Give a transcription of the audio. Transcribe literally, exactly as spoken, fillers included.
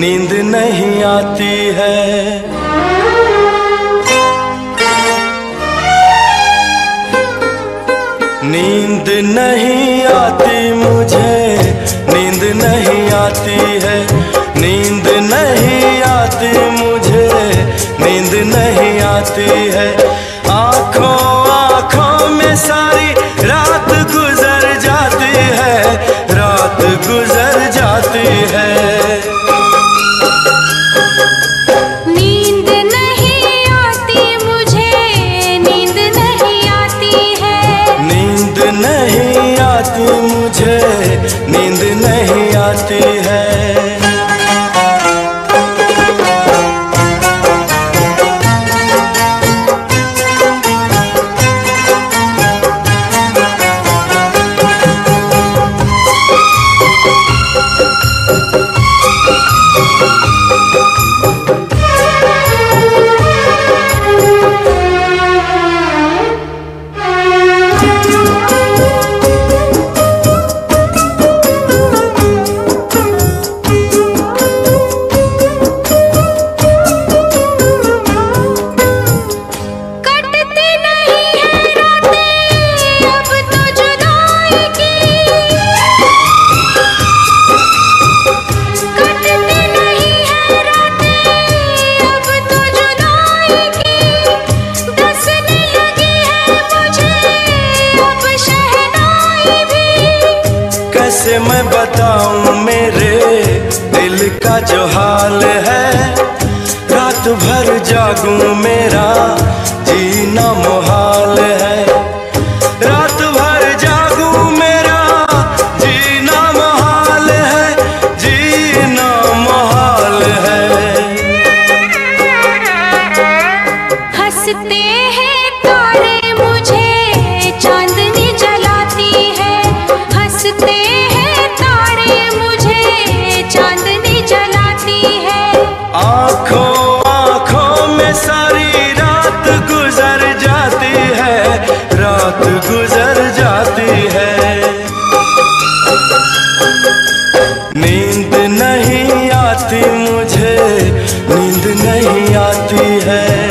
नींद नहीं आती है। नींद नहीं आती मुझे, नींद नहीं आती है। नींद नहीं आती मुझे, नींद नहीं आती है। आँखों आँखों में सारी रात गुजर जाती है, रात गुजर जाती है। मुझे नींद नहीं आती है। कैसे मैं बताऊं मेरे दिल का जो हाल है, रात भर जागूं मेरा जीना मुहाल है। रात भर जागूं मेरा जीना मुहाल है, जीना मुहाल है। हंसते हैं तारे मुझे चांदनी जलाती है, हंसते रात गुजर जाती है। नींद नहीं आती मुझे, नींद नहीं आती है।